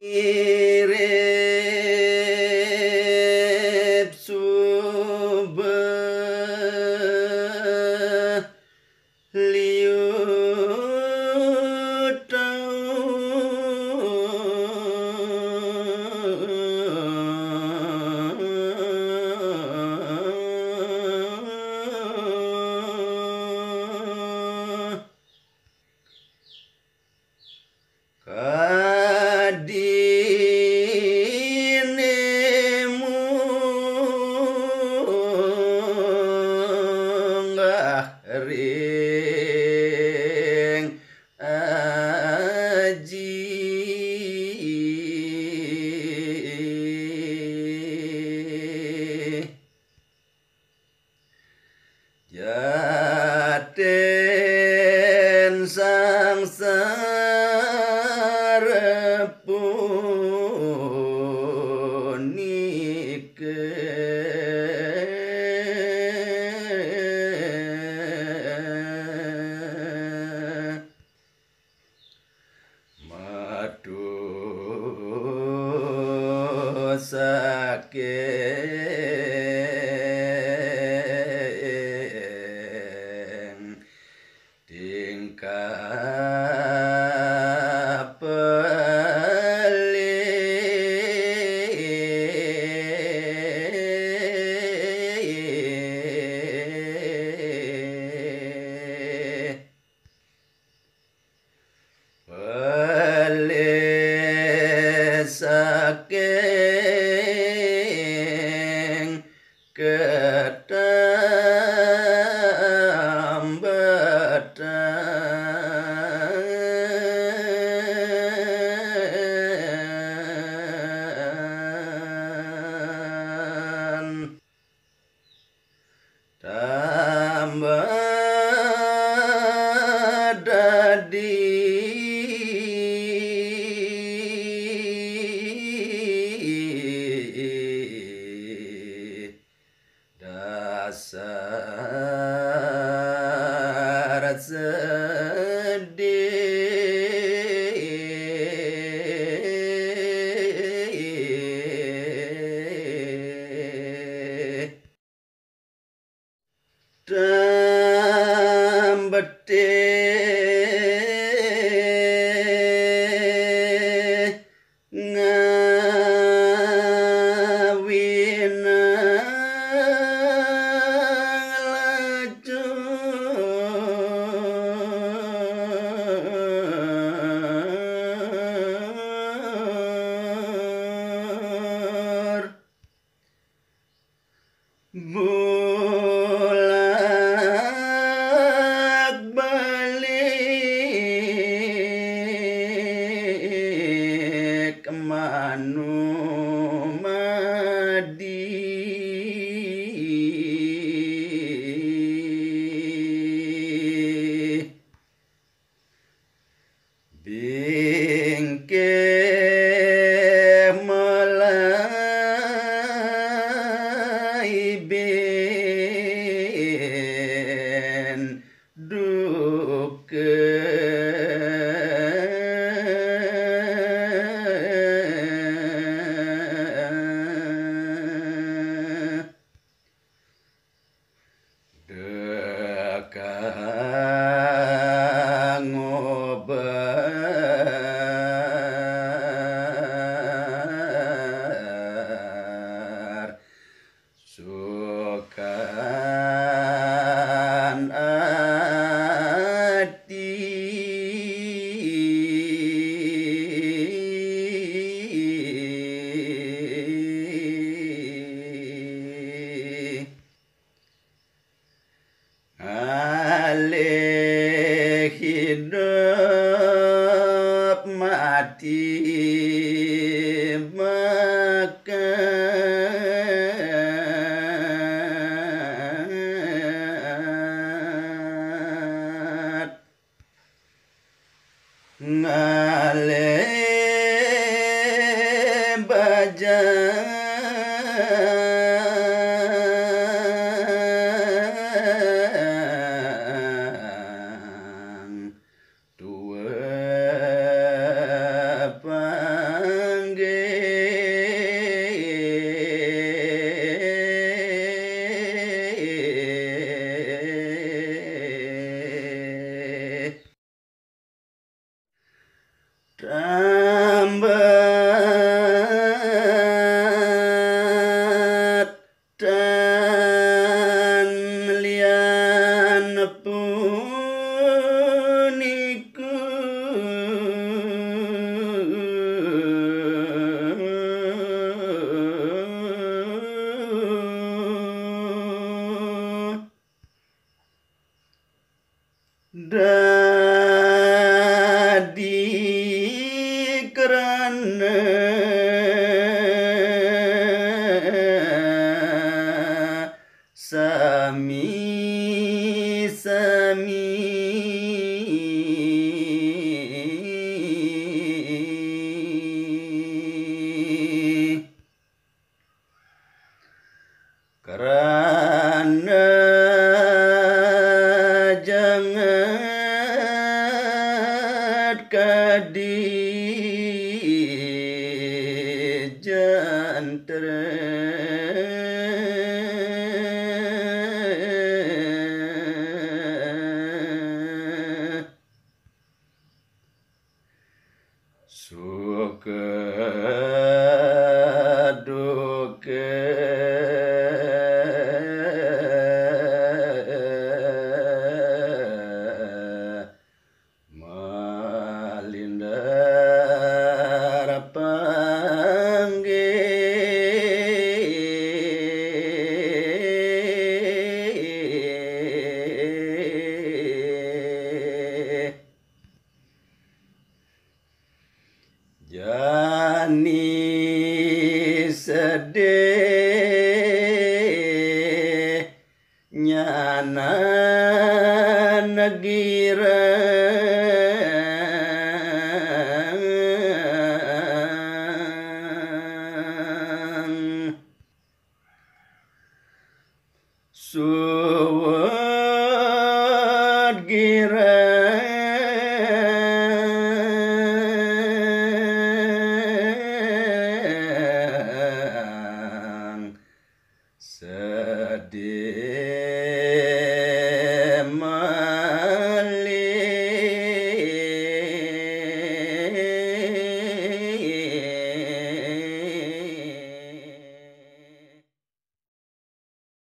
Irib subuh liutau ring aji jaten sang sakeng tingkah pelih sakeng ketambatan tambah dadi dasar sedih dan betih bolak balik manumadi alih hidup mati mekat ngalih baja tuwa Dan lian puniku dadi kerana sami kerana jangat kadih jantara jani sedih nyana negira.